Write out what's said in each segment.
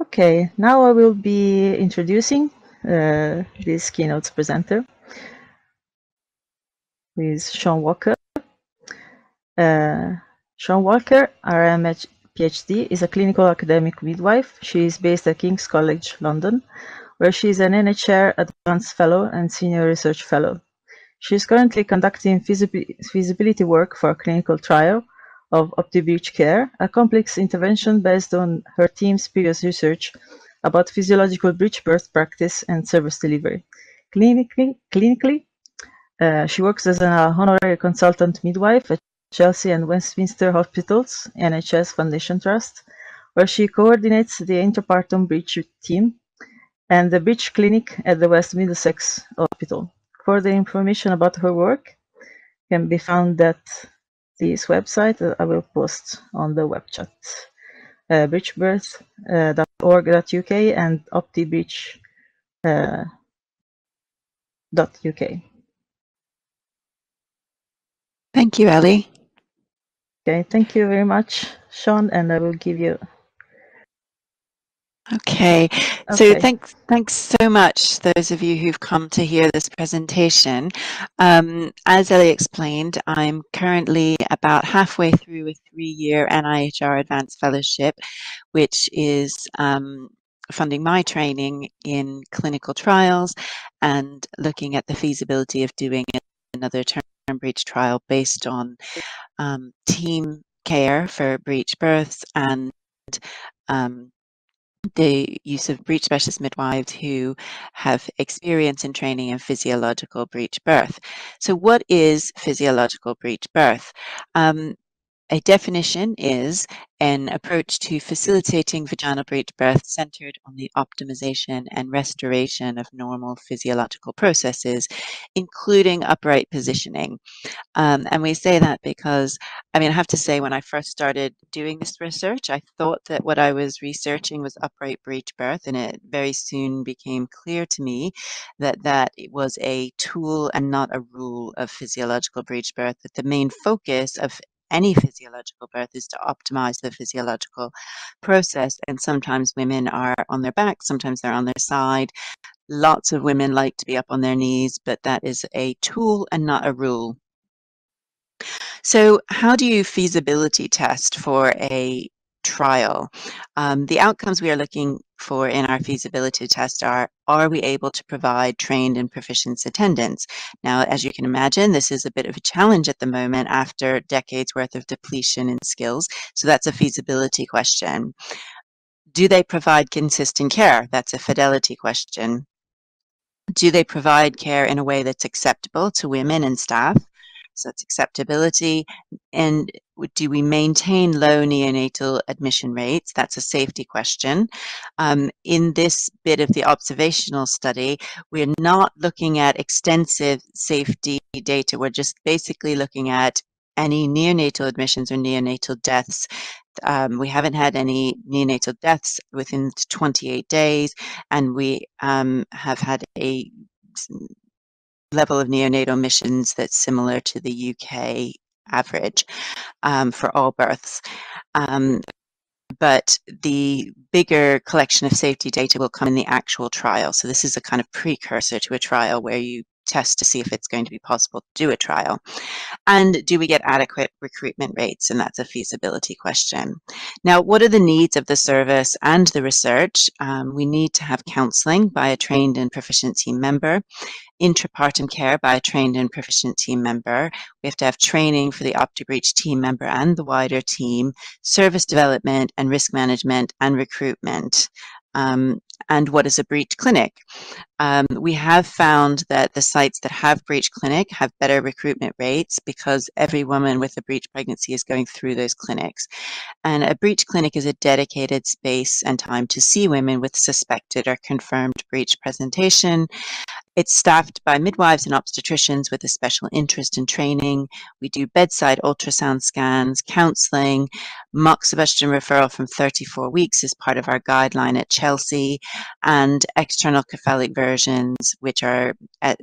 Okay, now I will be introducing this keynote's presenter, who is Shawn Walker. Shawn Walker, RMH PhD, is a clinical academic midwife. She is based at King's College London, where she is an NHR Advanced Fellow and Senior Research Fellow. She is currently conducting feasibility work for a clinical trial of OptiBreech Care, a complex intervention based on her team's previous research about physiological breech birth practice and service delivery. Clinically, she works as an honorary consultant midwife at Chelsea and Westminster Hospitals, NHS Foundation Trust, where she coordinates the interpartum breech team and the breech clinic at the West Middlesex Hospital. Further information about her work can be found at this website that I will post on the web chat, bridgebirth.org.uk and optibreech.uk. Thank you, Ali. Okay, thank you very much, Shawn, and I will give you. Okay, so thanks so much, those of you who've come to hear this presentation. As Ellie explained, I'm currently about halfway through a three-year NIHR Advanced Fellowship, which is funding my training in clinical trials and looking at the feasibility of doing another term breech trial based on team care for breech births and the use of breech specialist midwives who have experience and training in physiological breech birth. So what is physiological breech birth? A definition is an approach to facilitating vaginal breech birth centered on the optimization and restoration of normal physiological processes, including upright positioning. And we say that because, I mean, I have to say when I first started doing this research, I thought that what I was researching was upright breech birth, and it very soon became clear to me that it was a tool and not a rule of physiological breech birth, that the main focus of any physiological birth is to optimize the physiological process. And sometimes women are on their back, sometimes they're on their side. Lots of women like to be up on their knees, but that is a tool and not a rule. So how do you feasibility test for a trial? The outcomes we are looking for in our feasibility test are we able to provide trained and proficient attendants? Now, as you can imagine, this is a bit of a challenge at the moment after decades worth of depletion in skills. So that's a feasibility question. Do they provide consistent care? That's a fidelity question. Do they provide care in a way that's acceptable to women and staff? So that's acceptability. And do we maintain low neonatal admission rates? That's a safety question. In this bit of the observational study, we're not looking at extensive safety data. We're just basically looking at any neonatal admissions or neonatal deaths. We haven't had any neonatal deaths within 28 days, and we have had a level of neonatal admissions that's similar to the UK average for all births. But the bigger collection of safety data will come in the actual trial. So this is a kind of precursor to a trial where you test to see if it's going to be possible to do a trial. And do we get adequate recruitment rates? And that's a feasibility question. Now, what are the needs of the service and the research? We need to have counseling by a trained and proficient team member, intrapartum care by a trained and proficient team member. We have to have training for the OptiBreech team member and the wider team, service development and risk management and recruitment. And what is a breech clinic? We have found that the sites that have breech clinic have better recruitment rates because every woman with a breech pregnancy is going through those clinics. And a breech clinic is a dedicated space and time to see women with suspected or confirmed breech presentation. It's staffed by midwives and obstetricians with a special interest in training. We do bedside ultrasound scans, counseling, mock Sebastian referral from 34 weeks is part of our guideline at Chelsea, and external cephalic versions, which are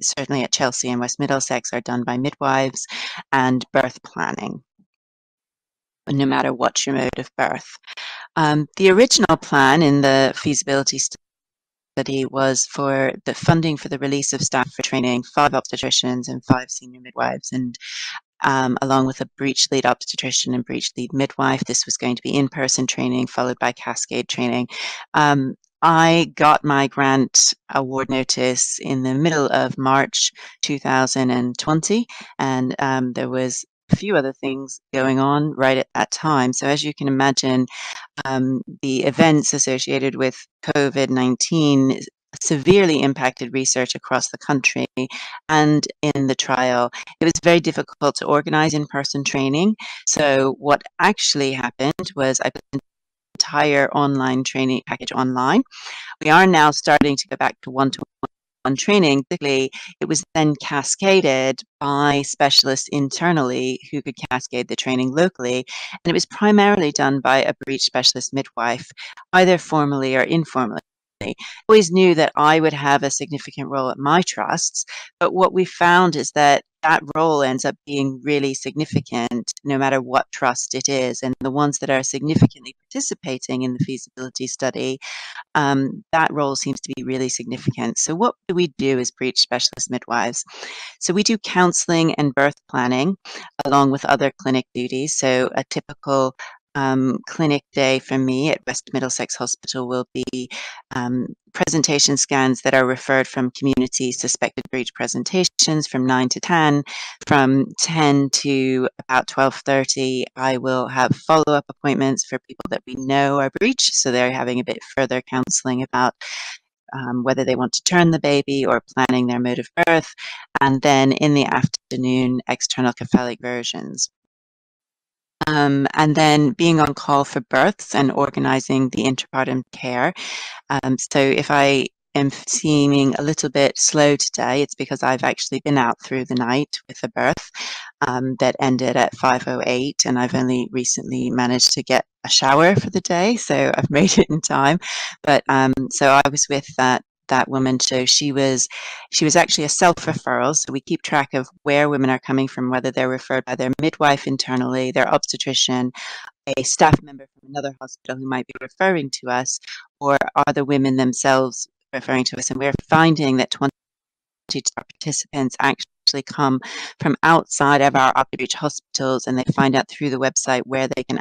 certainly at Chelsea and West Middlesex, are done by midwives, and birth planning, no matter what your mode of birth. The original plan in the feasibility study was for the funding for the release of staff for training 5 obstetricians and 5 senior midwives, and along with a breech lead obstetrician and breech lead midwife. This was going to be in-person training followed by cascade training. I got my grant award notice in the middle of March 2020, and there was a few other things going on right at that time. So as you can imagine, the events associated with COVID-19 severely impacted research across the country and in the trial. It was very difficult to organize in-person training. So what actually happened was I put an entire online training package online. We are now starting to go back to one-to-one training. Particularly, it was then cascaded by specialists internally who could cascade the training locally, and it was primarily done by a breech specialist midwife, either formally or informally. I always knew that I would have a significant role at my trusts, but what we found is that that role ends up being really significant no matter what trust it is, and the ones that are significantly participating in the feasibility study, that role seems to be really significant. So what do we do as breech specialist midwives? So we do counselling and birth planning along with other clinic duties. So a typical clinic day for me at West Middlesex Hospital will be presentation scans that are referred from community suspected breach presentations from 9 to 10. From 10 to about 12:30, I will have follow-up appointments for people that we know are breech, so they're having a bit further counselling about whether they want to turn the baby or planning their mode of birth. And then in the afternoon, external cephalic versions. And then being on call for births and organising the interpartum care. So if I am seeming a little bit slow today, it's because I've actually been out through the night with a birth that ended at 5:08, and I've only recently managed to get a shower for the day, so I've made it in time. But so I was with that woman. So she was actually a self-referral, so we keep track of where women are coming from, whether they're referred by their midwife internally, their obstetrician, a staff member from another hospital who might be referring to us, or are the women themselves referring to us. And we're finding that 20 participants actually come from outside of our OptiBreech hospitals, and they find out through the website where they can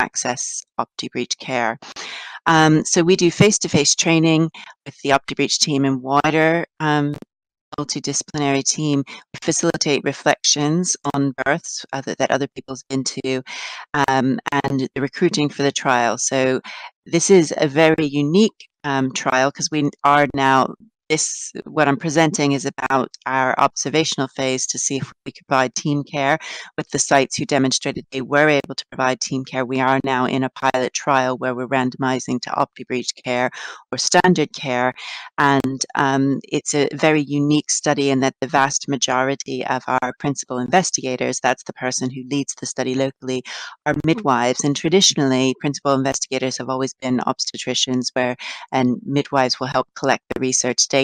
access OptiBreech Care. So we do face-to-face training with the OptiBreech team and wider multidisciplinary team. We facilitate reflections on births that other people's been to, and the recruiting for the trial. So this is a very unique trial because we are now, what I'm presenting is about our observational phase to see if we could provide team care with the sites who demonstrated they were able to provide team care. We are now in a pilot trial where we're randomizing to OptiBreech Care or standard care. And it's a very unique study in that the vast majority of our principal investigators, that's the person who leads the study locally, are midwives. And traditionally, principal investigators have always been obstetricians, and midwives will help collect the research data.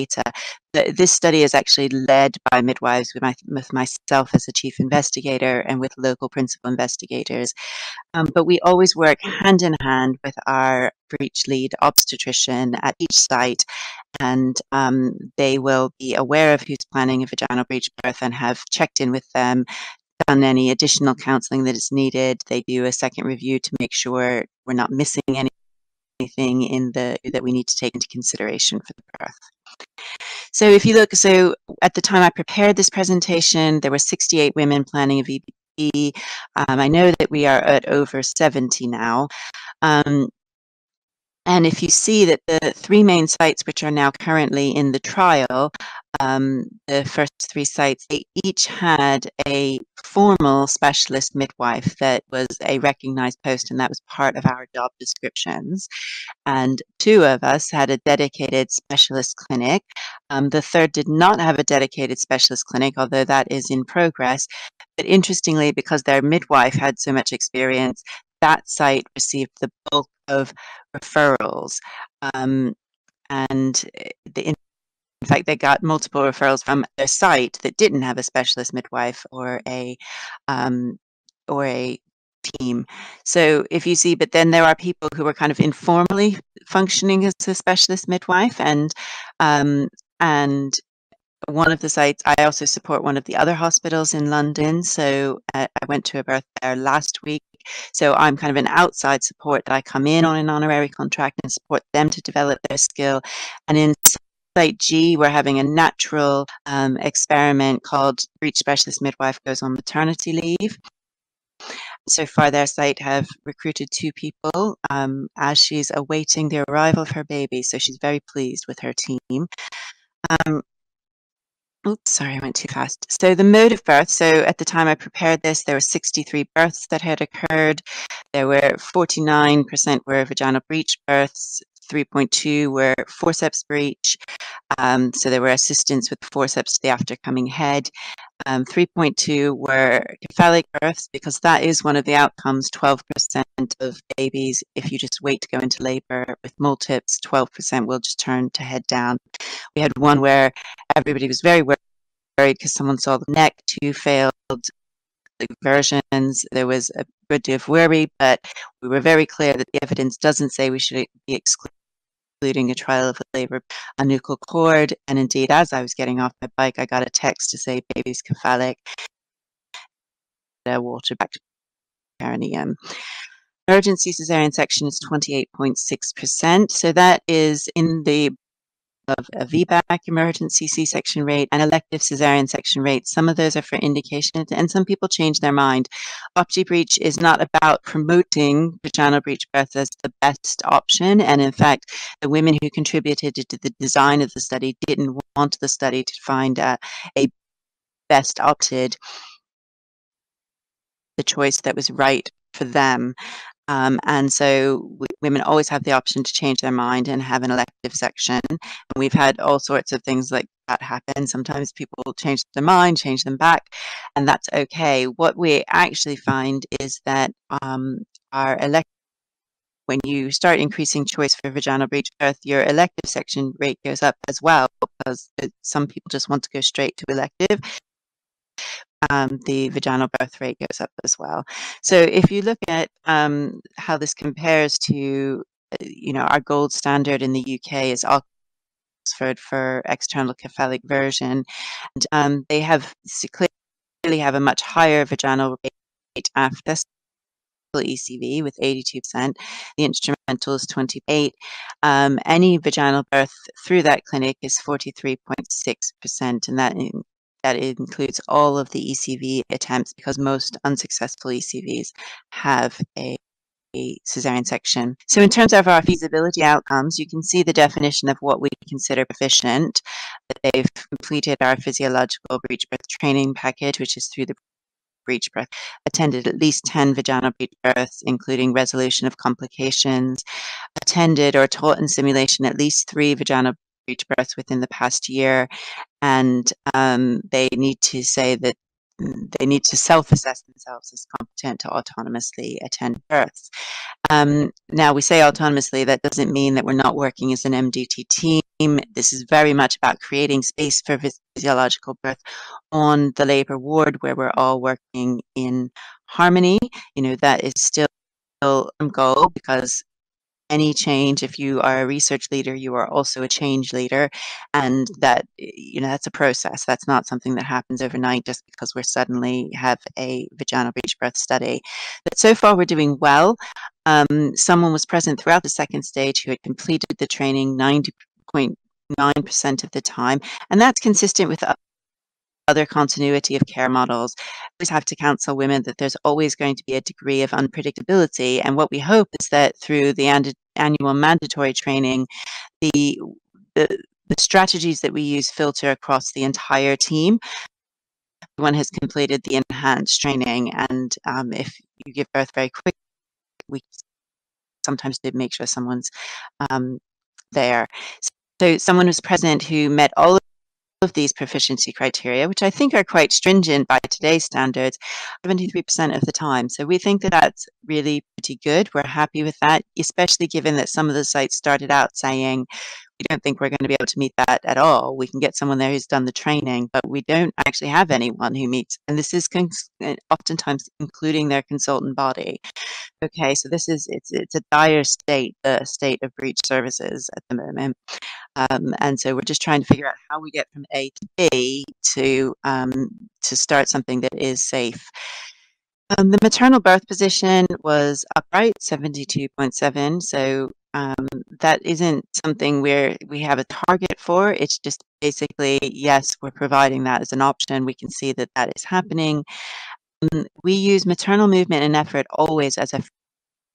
This study is actually led by midwives with myself as the chief investigator and with local principal investigators. But we always work hand in hand with our breech lead obstetrician at each site, and they will be aware of who's planning a vaginal breech birth and have checked in with them, done any additional counselling that is needed. They do a second review to make sure we're not missing anything that we need to take into consideration for the birth. So if you look, so at the time I prepared this presentation, there were 68 women planning a VBB. I know that we are at over 70 now. And if you see that the 3 main sites which are now currently in the trial, the first 3 sites, they each had a formal specialist midwife that was a recognized post, and that was part of our job descriptions. And 2 of us had a dedicated specialist clinic. The third did not have a dedicated specialist clinic, although that is in progress. But interestingly, because their midwife had so much experience, that site received the bulk of referrals, and in fact, they got multiple referrals from a site that didn't have a specialist midwife or a team. So if you see, but then there are people who are kind of informally functioning as a specialist midwife, and one of the sites, I also support one of the other hospitals in London, so I went to a birth there last week. So I'm kind of an outside support that I come in on an honorary contract and support them to develop their skill. And in Site G, we're having a natural experiment called Breech Specialist Midwife Goes on Maternity Leave. So far, their site have recruited 2 people as she's awaiting the arrival of her baby. So she's very pleased with her team. Oops, sorry, I went too fast. So the mode of birth. So at the time I prepared this, there were 63 births that had occurred. There were 49% were vaginal breech births, 3.2 were forceps breech. So there were assistants with forceps to the after-coming head. 3.2 were cephalic births, because that is one of the outcomes. 12% of babies, if you just wait to go into labor with multips, 12% will just turn to head down. We had one where everybody was very worried because someone saw the neck, 2 failed versions. There was a good deal of worry, but we were very clear that the evidence doesn't say we should be excluding a trial of labor, a nuchal cord. And indeed, as I was getting off my bike, I got a text to say baby's cephalic, their water back to perineum. Emergency cesarean section is 28.6%. So that is in the of a VBAC emergency C-section rate and elective cesarean section rate. Some of those are for indication, and some people change their mind. OptiBreech is not about promoting vaginal breech birth as the best option, and in fact, the women who contributed to the design of the study didn't want the study to find a best opted, the choice that was right for them. And so women always have the option to change their mind and have an elective section. And we've had all sorts of things like that happen. Sometimes people change their mind, change them back, and that's okay. What we actually find is that when you start increasing choice for vaginal breech birth, your elective section rate goes up as well, because some people just want to go straight to elective. The vaginal birth rate goes up as well. So if you look at how this compares to, you know, our gold standard in the UK is Oxford for external cephalic version, and they have clearly have a much higher vaginal rate after ECV with 82%. The instrumental is 28%. Any vaginal birth through that clinic is 43.6%, and that includes all of the ECV attempts, because most unsuccessful ECVs have a cesarean section. So in terms of our feasibility outcomes, you can see the definition of what we consider proficient. They've completed our physiological breech birth training package, which is through the breech birth, attended at least 10 vaginal breech births, including resolution of complications, attended or taught in simulation at least 3 vaginal breech births within the past year, and they need to say that they need to self-assess themselves as competent to autonomously attend births. Now, we say autonomously, that doesn't mean that we're not working as an MDT team. This is very much about creating space for physiological birth on the labor ward, where we're all working in harmony. You know, that is still a goal, because any change, if you are a research leader, you are also a change leader, and that, you know, that's a process. That's not something that happens overnight just because we're suddenly have a vaginal breech birth study. But so far we're doing well. Someone was present throughout the second stage who had completed the training 90.9% of the time, and that's consistent with other continuity of care models. We always have to counsel women that there's always going to be a degree of unpredictability, and what we hope is that through the annual mandatory training, the strategies that we use filter across the entire team. Everyone has completed the enhanced training, and if you give birth very quick, we sometimes did make sure someone's there. So someone was present who met all of these proficiency criteria, which I think are quite stringent by today's standards, 73% of the time. So we think that that's really pretty good. We're happy with that, especially given that some of the sites started out saying we don't think we're going to be able to meet that at all. We can get someone there who's done the training, but we don't actually have anyone who meets. And this is oftentimes including their consultant body. Okay, so this is, it's a dire state, the state of breach services at the moment. And so we're just trying to figure out how we get from A to B to start something that is safe. The maternal birth position was upright, 72.7. So that isn't something where we have a target for. It's just basically, yes, we're providing that as an option. We can see that that is happening. We use maternal movement and effort always as a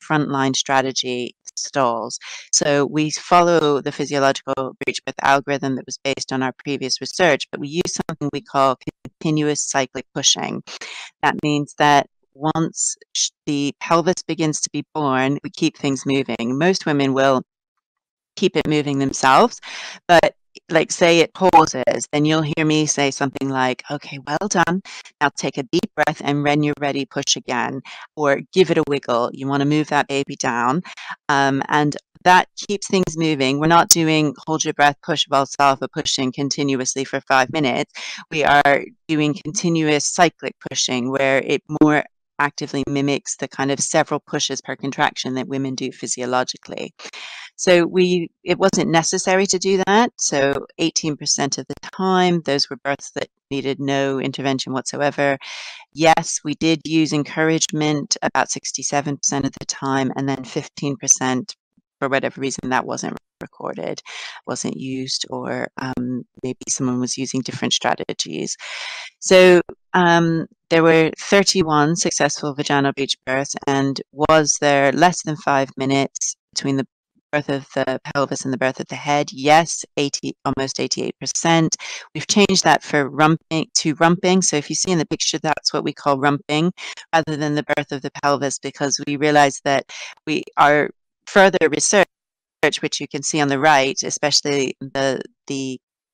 frontline strategy stalls. So we follow the physiological breech birth algorithm that was based on our previous research, but we use something we call continuous cyclic pushing. That means that once the pelvis begins to be born, we keep things moving. Most women will keep it moving themselves, but like say it pauses, then you'll hear me say something like, okay, well done, now take a deep breath, and when you're ready, push again, or give it a wiggle. You want to move that baby down, and that keeps things moving. We're not doing hold your breath, push Valsalva pushing continuously for 5 minutes. We are doing continuous cyclic pushing, where it more actively mimics the kind of several pushes per contraction that women do physiologically. So it wasn't necessary to do that. So 18% of the time, those were births that needed no intervention whatsoever. Yes, we did use encouragement about 67% of the time, and then 15%, for whatever reason, that wasn't recorded, wasn't used, or maybe someone was using different strategies. So there were 31 successful vaginal breech births, and was there less than 5 minutes between the birth of the pelvis and the birth of the head? Yes, almost 88%. We've changed that for rumping to rumping. So if you see in the picture, that's what we call rumping, rather than the birth of the pelvis, because we realize that our further research, which you can see on the right, especially the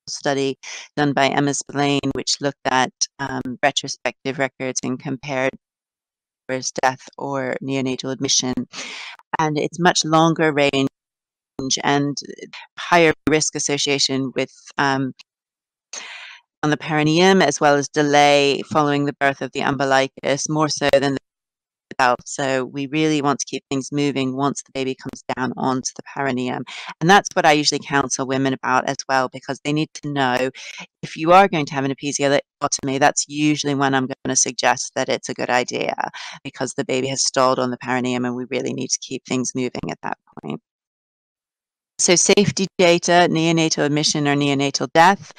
study done by Emma Splane, which looked at retrospective records and compared death or neonatal admission, and it's much longer range and higher risk association with on the perineum, as well as delay following the birth of the umbilicus, more so than the pelvis. So we really want to keep things moving once the baby comes down onto the perineum, and that's what I usually counsel women about as well, because they need to know, if you are going to have an episiotomy, that's usually when I'm going to suggest that it's a good idea, because the baby has stalled on the perineum and we really need to keep things moving at that point. So safety data, neonatal admission or neonatal death.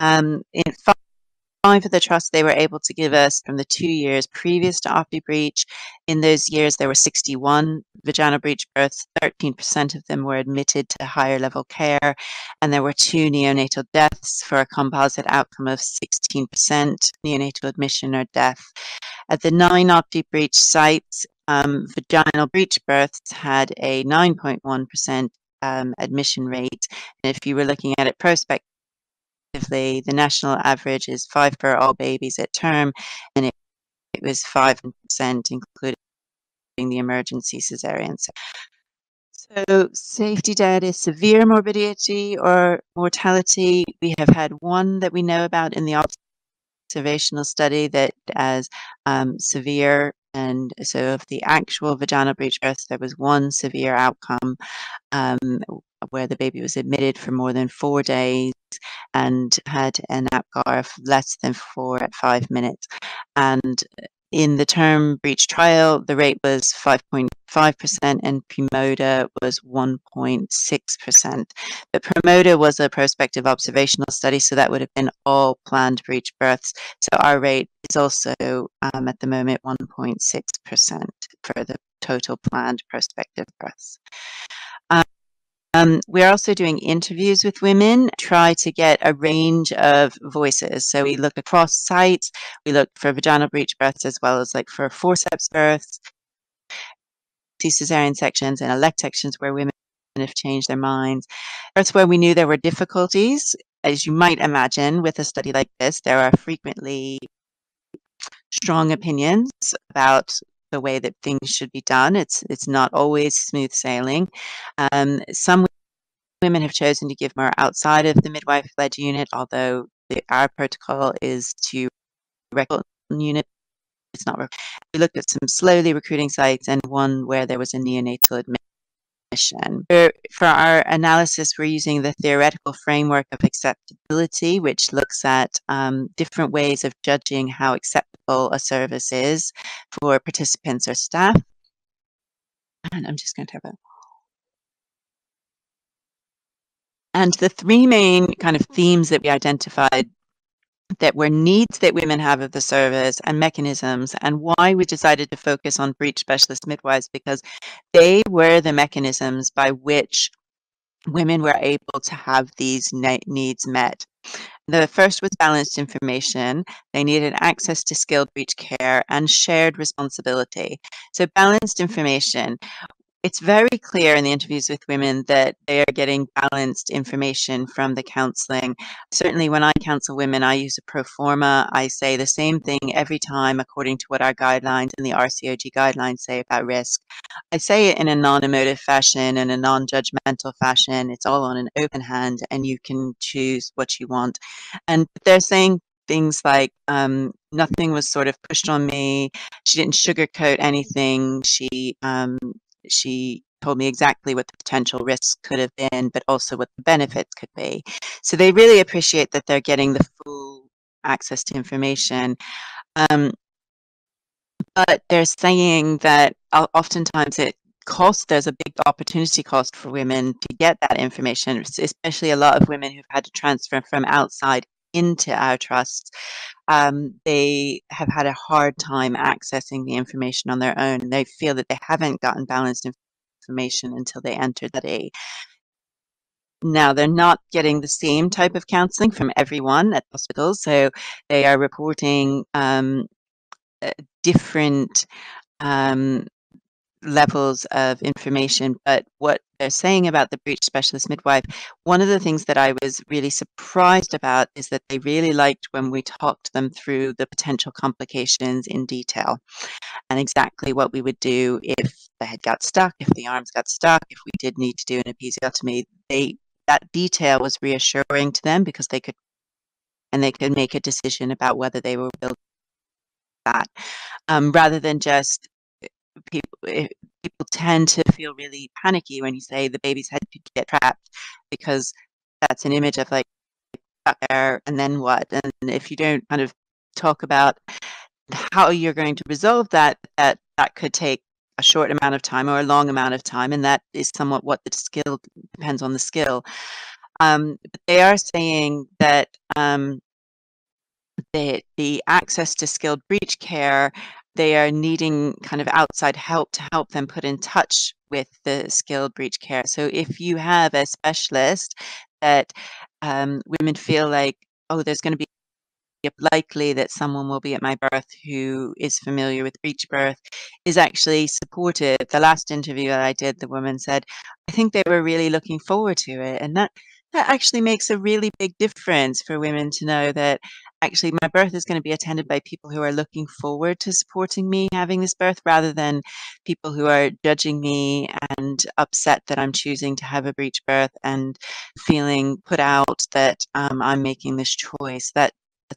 In five of the trusts, they were able to give us from the 2 years previous to OptiBreech. In those years, there were 61 vaginal breech births. 13% of them were admitted to higher level care. And there were 2 neonatal deaths for a composite outcome of 16% neonatal admission or death. At the 9 OptiBreech sites, vaginal breech births had a 9.1% admission rate. And if you were looking at it prospectively, the national average is 5 for all babies at term, and it was 5%, including the emergency cesarean. So safety data is severe morbidity or mortality. We have had one that we know about in the observational study that as severe, and so of the actual vaginal breech births, there was 1 severe outcome where the baby was admitted for more than 4 days and had an APGAR of less than 4 at 5 minutes. And in the term breech trial, the rate was 5.5% and PREMODA was 1.6%. But PREMODA was a prospective observational study, so that would have been all planned breech births. So our rate is also at the moment 1.6% for the total planned prospective births. We're also doing interviews with women, try to get a range of voices. So we look across sites, we look for vaginal breech births, as well as like for forceps births, cesarean sections and elect sections where women have changed their minds. That's where we knew there were difficulties. As you might imagine, with a study like this, there are frequently strong opinions about the way that things should be done. It's not always smooth sailing. Some Women have chosen to give more outside of the midwife-led unit, although our protocol is to recruit unit. It's not. We looked at some slowly recruiting sites and one where there was a neonatal admission. For our analysis, we're using the theoretical framework of acceptability, which looks at different ways of judging how acceptable a service is for participants or staff. And I'm just going to have a. And the three main kind of themes that we identified that were needs that women have of the service and mechanisms, and why we decided to focus on breech specialist midwives, because they were the mechanisms by which women were able to have these needs met. The first was balanced information. They needed access to skilled breech care and shared responsibility. So balanced information. It's very clear in the interviews with women that they are getting balanced information from the counselling. Certainly when I counsel women, I use a pro forma. I say the same thing every time according to what our guidelines and the RCOG guidelines say about risk. I say it in a non-emotive fashion and a non-judgmental fashion. It's all on an open hand and you can choose what you want. And they're saying things like nothing was sort of pushed on me. She didn't sugarcoat anything. She told me exactly what the potential risks could have been, but also what the benefits could be. So they really appreciate that they're getting the full access to information. But they're saying that oftentimes it costs, there's a big opportunity cost for women to get that information, especially a lot of women who've had to transfer from outside into our trusts. They have had a hard time accessing the information on their own. They feel that they haven't gotten balanced information until they entered that A. Now, they're not getting the same type of counselling from everyone at hospitals, so they are reporting different levels of information. But what they're saying about the breech specialist midwife, one of the things that I was really surprised about is that they really liked when we talked them through the potential complications in detail and exactly what we would do if the head got stuck, if the arms got stuck, if we did need to do an episiotomy. That detail was reassuring to them because they could make a decision about whether they were willing to do that, rather than just people tend to feel really panicky when you say the baby's head could get trapped, because that's an image of like stuck there and then what. And if you don't kind of talk about how you're going to resolve that, that could take a short amount of time or a long amount of time, and that is somewhat what the skill depends on the skill. But they are saying that the access to skilled breech care, they are needing kind of outside help to help them put in touch with the skilled breech care. So if you have a specialist that women feel like, oh, there's going to be likely that someone will be at my birth who is familiar with breech birth, is actually supportive. The last interview that I did, the woman said, I think they were really looking forward to it. And that actually makes a really big difference for women to know that actually my birth is going to be attended by people who are looking forward to supporting me having this birth, rather than people who are judging me and upset that I'm choosing to have a breech birth and feeling put out that I'm making this choice. That's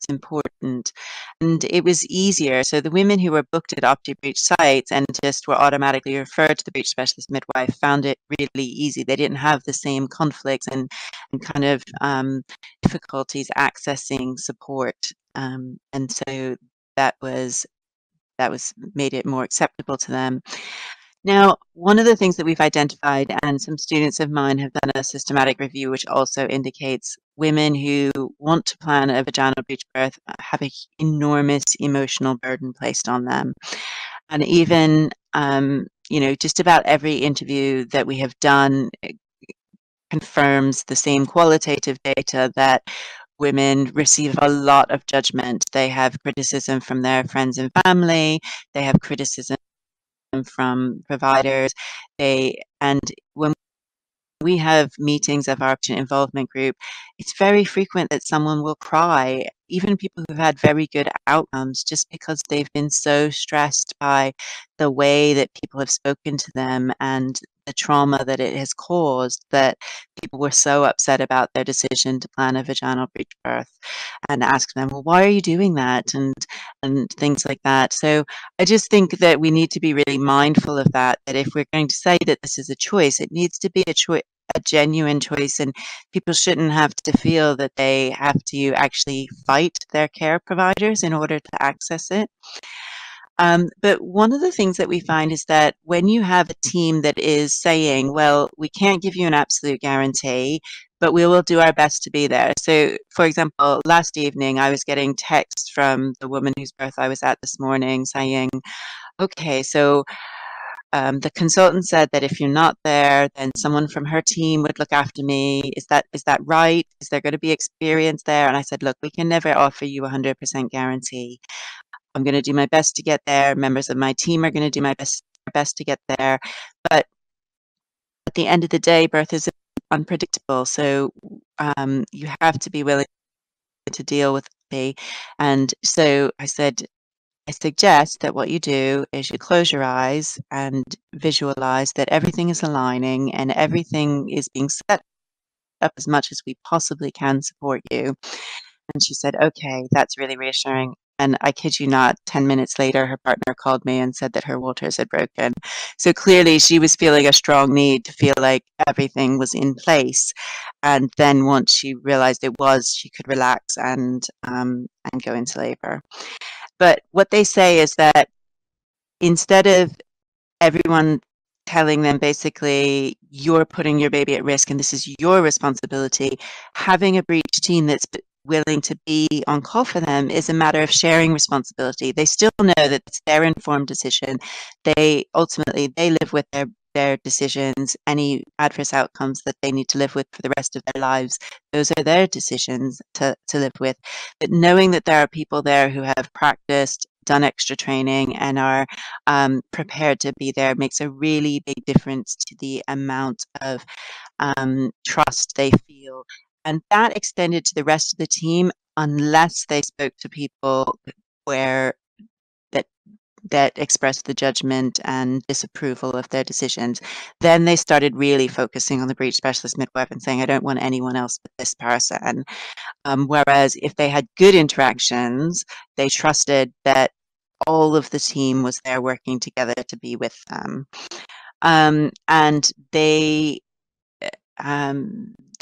important. And it was easier. So the women who were booked at OptiBreech sites and just were automatically referred to the breech specialist midwife found it really easy. They didn't have the same conflicts and kind of difficulties accessing support. And so that made it more acceptable to them. Now, one of the things that we've identified, and some students of mine have done a systematic review, which also indicates women who want to plan a vaginal breech birth have an enormous emotional burden placed on them. And even, you know, just about every interview that we have done confirms the same qualitative data that women receive a lot of judgment. They have criticism from their friends and family. They have criticism from providers, and when We have meetings of our patient involvement group. It's very frequent that someone will cry, even people who've had very good outcomes, just because they've been so stressed by the way that people have spoken to them and the trauma that it has caused, that people were so upset about their decision to plan a vaginal breech birth, and ask them, well, why are you doing that? And things like that. So I just think that we need to be really mindful of that, that if we're going to say that this is a choice, it needs to be a genuine choice, and people shouldn't have to feel that they have to actually fight their care providers in order to access it. But one of the things that we find is that when you have a team that is saying, well, we can't give you an absolute guarantee, but we will do our best to be there. So, for example, last evening I was getting texts from the woman whose birth I was at this morning saying, okay, so the consultant said that if you're not there, then someone from her team would look after me. Is that right? Is there going to be experience there? And I said, look, we can never offer you 100% guarantee. I'm going to do my best to get there. Members of my team are going to do my best to get there. But at the end of the day, birth is unpredictable. So you have to be willing to deal with it. And so I said, I suggest that what you do is you close your eyes and visualize that everything is aligning and everything is being set up as much as we possibly can support you. And she said, okay, that's really reassuring. And I kid you not, 10 minutes later, her partner called me and said that her waters had broken. So clearly she was feeling a strong need to feel like everything was in place. And then once she realized it was, she could relax and go into labor. But what they say is that instead of everyone telling them basically, you're putting your baby at risk and this is your responsibility, having a breech team that's willing to be on call for them is a matter of sharing responsibility. They still know that it's their informed decision. They live with their decisions. Any adverse outcomes that they need to live with for the rest of their lives, those are their decisions to live with. But knowing that there are people there who have practiced, done extra training, and are prepared to be there makes a really big difference to the amount of trust they feel. And that extended to the rest of the team, unless they spoke to people where that expressed the judgment and disapproval of their decisions. Then they started really focusing on the breech specialist midwife and saying, I don't want anyone else but this person. Whereas if they had good interactions, they trusted that all of the team was there working together to be with them.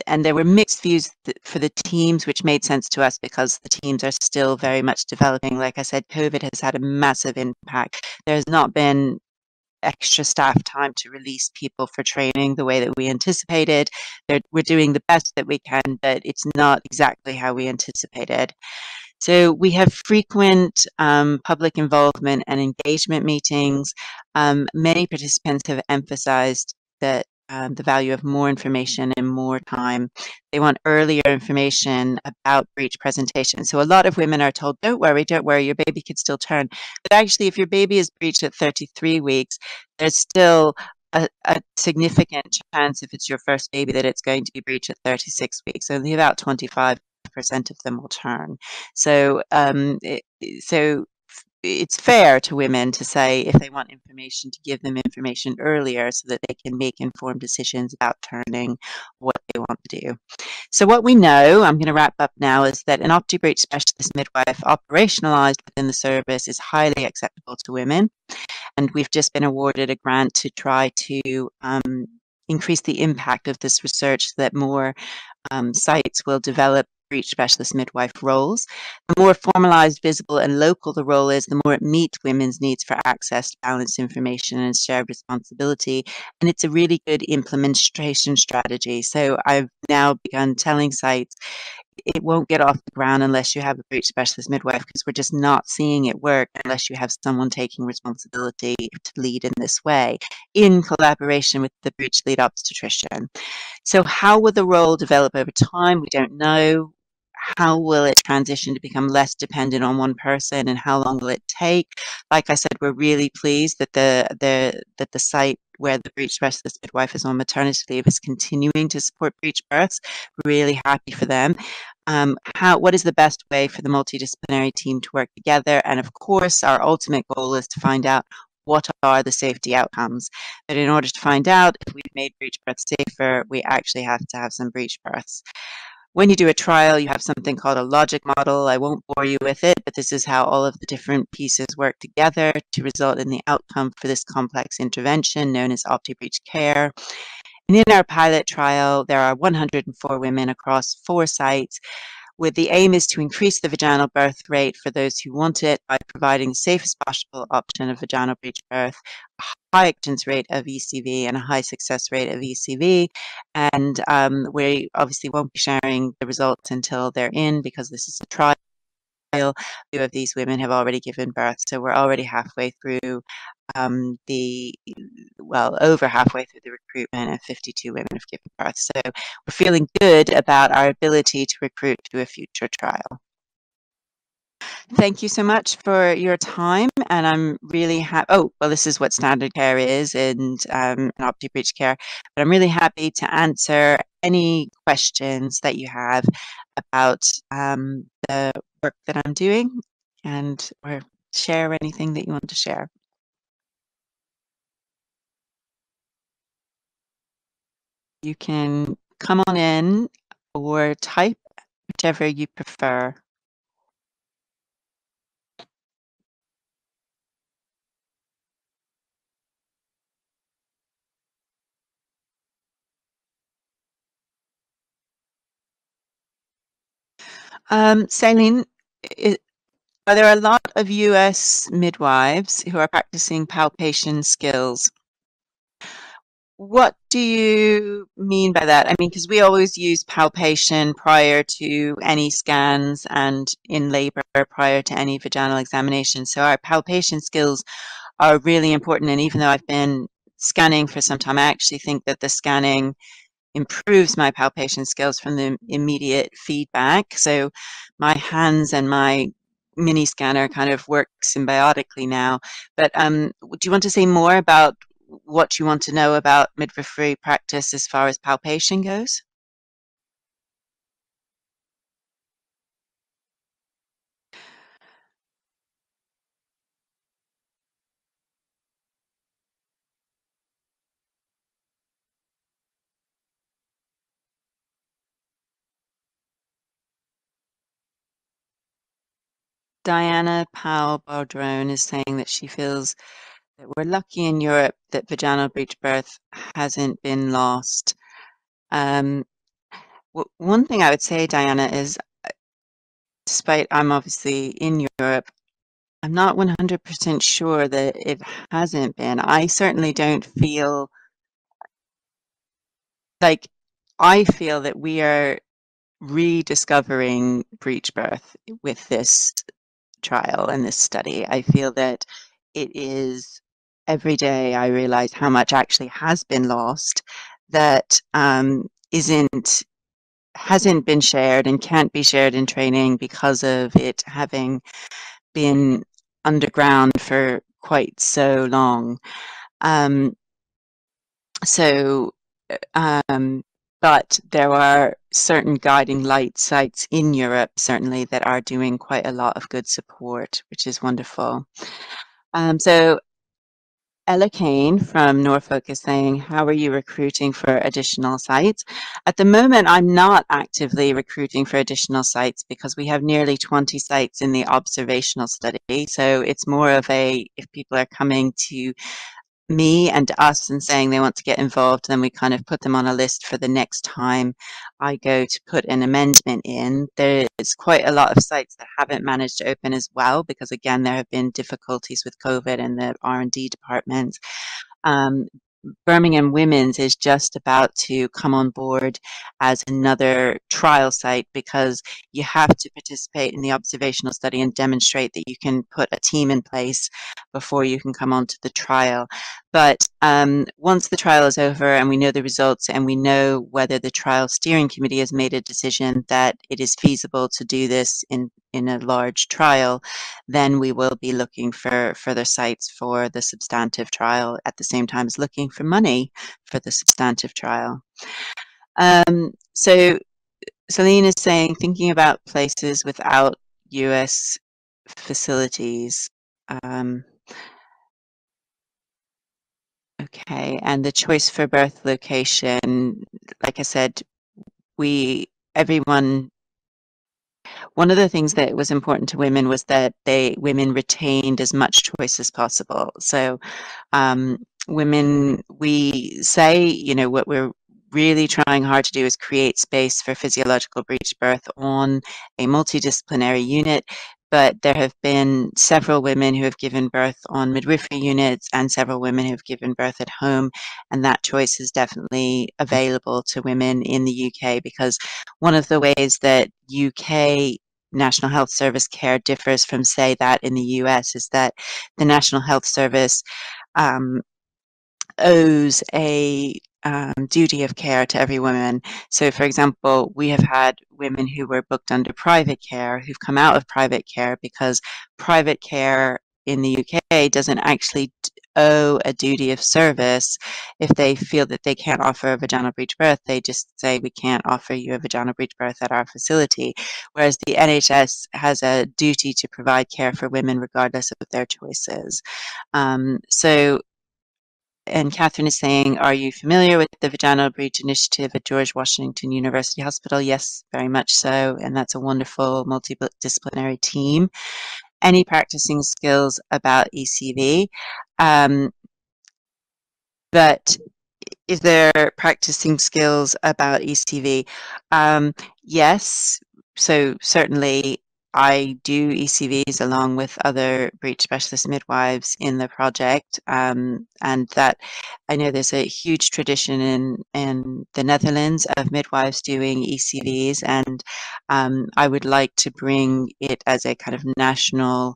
And there were mixed views for the teams, which made sense to us because the teams are still very much developing. Like I said, COVID has had a massive impact. There's not been extra staff time to release people for training the way that we anticipated. We're doing the best that we can, but it's not exactly how we anticipated. So we have frequent public involvement and engagement meetings. Many participants have emphasized that the value of more information and more time. They want earlier information about breech presentation. So a lot of women are told, don't worry, your baby could still turn. But actually, if your baby is breeched at 33 weeks, there's still a significant chance, if it's your first baby, that it's going to be breeched at 36 weeks. Only about 25% of them will turn. So, it's fair to women to say, if they want information, to give them information earlier so that they can make informed decisions about turning, what they want to do. So what we know, I'm going to wrap up now, is that an OptiBreech specialist midwife operationalized within the service is highly acceptable to women. And we've just been awarded a grant to try to increase the impact of this research so that more sites will develop breech specialist midwife roles. The more formalized, visible, and local the role is, the more it meets women's needs for access, balanced information, and shared responsibility. And it's a really good implementation strategy. So I've now begun telling sites, it won't get off the ground unless you have a breech specialist midwife, because we're just not seeing it work unless you have someone taking responsibility to lead in this way, in collaboration with the breech lead obstetrician. So how will the role develop over time? We don't know. how will it transition to become less dependent on one person, and how long will it take? Like I said, we're really pleased that the site where the breech specialist midwife is on maternity leave is continuing to support breech births. We're really happy for them. What is the best way for the multidisciplinary team to work together? And of course, our ultimate goal is to find out what are the safety outcomes. But in order to find out if we've made breech births safer, we actually have to have some breech births. When you do a trial, you have something called a logic model. I won't bore you with it, but this is how all of the different pieces work together to result in the outcome for this complex intervention known as OptiBreech Care. And in our pilot trial, there are 104 women across 4 sites, where the aim is to increase the vaginal birth rate for those who want it by providing the safest possible option of vaginal breech birth, a high acceptance rate of ECV and a high success rate of ECV. And we obviously won't be sharing the results until they're in, because this is a trial. 2 of these women have already given birth, so we're already halfway through over halfway through the recruitment, and 52 women have given birth. So we're feeling good about our ability to recruit to a future trial. Thank you so much for your time, and I'm really happy. Oh, well, this is what standard care is in OptiBreech Care, but I'm really happy to answer any questions that you have about the work that I'm doing, and or share anything that you want to share. You can come on in or type, whichever you prefer. Celine, are there a lot of US midwives who are practicing palpation skills? What do you mean by that? I mean, because we always use palpation prior to any scans and in labor prior to any vaginal examination. So our palpation skills are really important. And even though I've been scanning for some time, I actually think that the scanning improves my palpation skills from the immediate feedback. So my hands and my mini scanner kind of work symbiotically now. But do you want to say more about what you want to know about midwifery practice as far as palpation goes? Diana Powell-Baldrone is saying that she feels that we're lucky in Europe that vaginal breech birth hasn't been lost. One thing I would say, Diana, is despite I'm obviously in Europe, I'm not 100% sure that it hasn't been. I certainly don't feel like I feel that we are rediscovering breech birth with this trial and this study. I feel that it is every day I realize how much actually has been lost that hasn't been shared and can't be shared in training because of it having been underground for quite so long. But there are certain guiding light sites in Europe, certainly, that are doing quite a lot of good support, which is wonderful. So Ella Kane from Norfolk is saying, how are you recruiting for additional sites? At the moment, I'm not actively recruiting for additional sites because we have nearly 20 sites in the observational study. So it's more of a, if people are coming to me and us and saying they want to get involved, then we kind of put them on a list for the next time I go to put an amendment in. There's quite a lot of sites that haven't managed to open as well, because again, there have been difficulties with COVID and the R&D department. Birmingham Women's is just about to come on board as another trial site, because you have to participate in the observational study and demonstrate that you can put a team in place before you can come onto the trial. But once the trial is over and we know the results and we know whether the trial steering committee has made a decision that it is feasible to do this in a large trial, then we will be looking for further sites for the substantive trial at the same time as looking for money for the substantive trial. So Celine is saying, thinking about places without US facilities. Okay, and the choice for birth location, like I said, one of the things that was important to women was that women retained as much choice as possible. So we say, you know, what we're really trying hard to do is create space for physiological breech birth on a multidisciplinary unit. But there have been several women who have given birth on midwifery units and several women who have given birth at home. And that choice is definitely available to women in the UK, because one of the ways that UK National Health Service care differs from, say, that in the US is that the National Health Service owes a duty of care to every woman. So, for example, we have had women who were booked under private care who've come out of private care because private care in the UK doesn't actually owe a duty of service. If they feel that they can't offer a vaginal breech birth, they just say, we can't offer you a vaginal breech birth at our facility. Whereas the NHS has a duty to provide care for women regardless of their choices. And Catherine is saying, are you familiar with the Vaginal Breach Initiative at George Washington University Hospital? Yes, very much so. And that's a wonderful multidisciplinary team. Any practicing skills about ECV? But is there practicing skills about ECV? Yes. So certainly I do ECVs along with other breech specialist midwives in the project, and that I know there's a huge tradition in the Netherlands of midwives doing ECVs, and I would like to bring it as a kind of national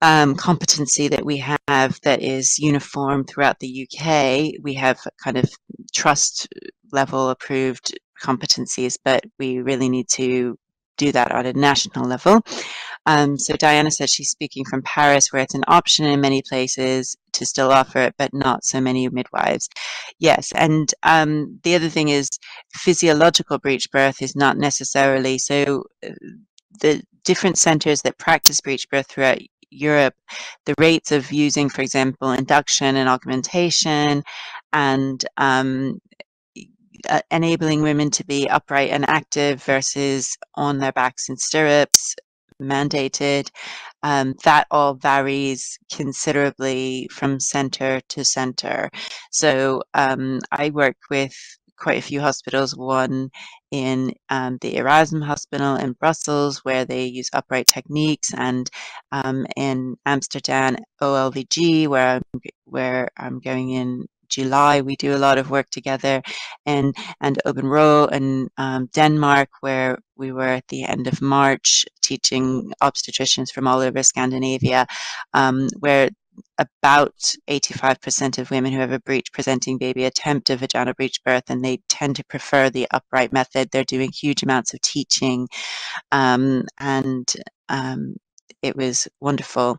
competency that we have that is uniform throughout the UK. We have kind of trust level approved competencies, but we really need to do that at a national level. So Diana said she's speaking from Paris, where it's an option in many places to still offer it, but not so many midwives. Yes, and the other thing is physiological breech birth is not necessarily, so the different centers that practice breech birth throughout Europe, the rates of using, for example, induction and augmentation and enabling women to be upright and active versus on their backs in stirrups, mandated, that all varies considerably from center to center. So I work with quite a few hospitals, one in the Erasmus Hospital in Brussels, where they use upright techniques, and in Amsterdam, OLVG, where I'm going in July. We do a lot of work together, and Open Row in Denmark, where we were at the end of March teaching obstetricians from all over Scandinavia, where about 85% of women who have a breech presenting baby attempt a vaginal breech birth, and they tend to prefer the upright method. They're doing huge amounts of teaching, it was wonderful.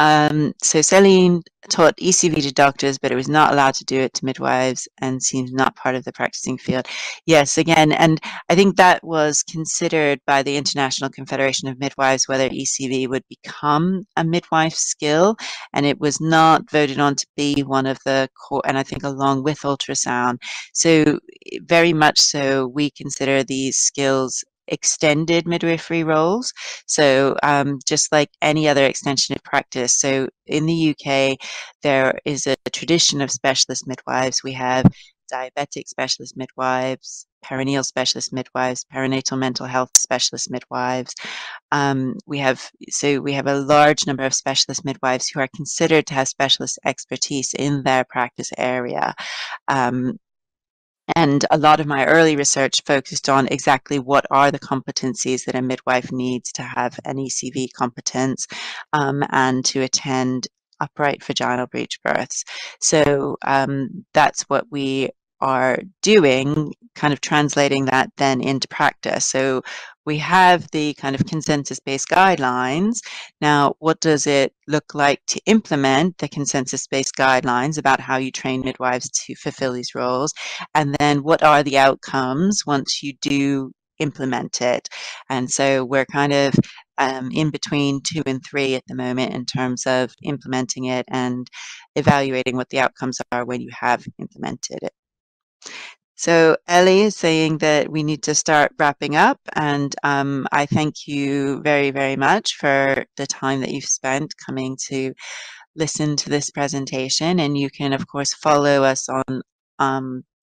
So Celine taught ECV to doctors, but it was not allowed to do it to midwives and seems not part of the practicing field. Yes, again, and I think that was considered by the International Confederation of Midwives, whether ECV would become a midwife skill, and it was not voted on to be one of the core, and I think along with ultrasound. So very much so, we consider these skills extended midwifery roles, so just like any other extension of practice. So in the UK there is a tradition of specialist midwives. We have diabetic specialist midwives, perineal specialist midwives, perinatal mental health specialist midwives. We have a large number of specialist midwives who are considered to have specialist expertise in their practice area. And a lot of my early research focused on exactly what are the competencies that a midwife needs to have an ECV competence and to attend upright vaginal breech births. So that's what we are doing, kind of translating that then into practice. So we have the kind of consensus-based guidelines. Now, what does it look like to implement the consensus-based guidelines about how you train midwives to fulfill these roles? And then what are the outcomes once you do implement it? And so we're kind of in between 2 and 3 at the moment in terms of implementing it and evaluating what the outcomes are when you have implemented it. So Ellie is saying that we need to start wrapping up, and I thank you very, very much for the time that you've spent coming to listen to this presentation. And you can, of course, follow us on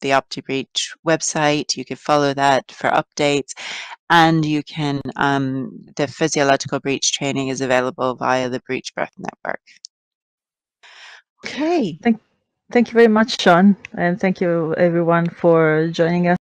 the OptiBreech website. You can follow that for updates, and you can, the physiological breech training is available via the Breech Birth Network. Okay. Thank you very much, Shawn, and thank you everyone for joining us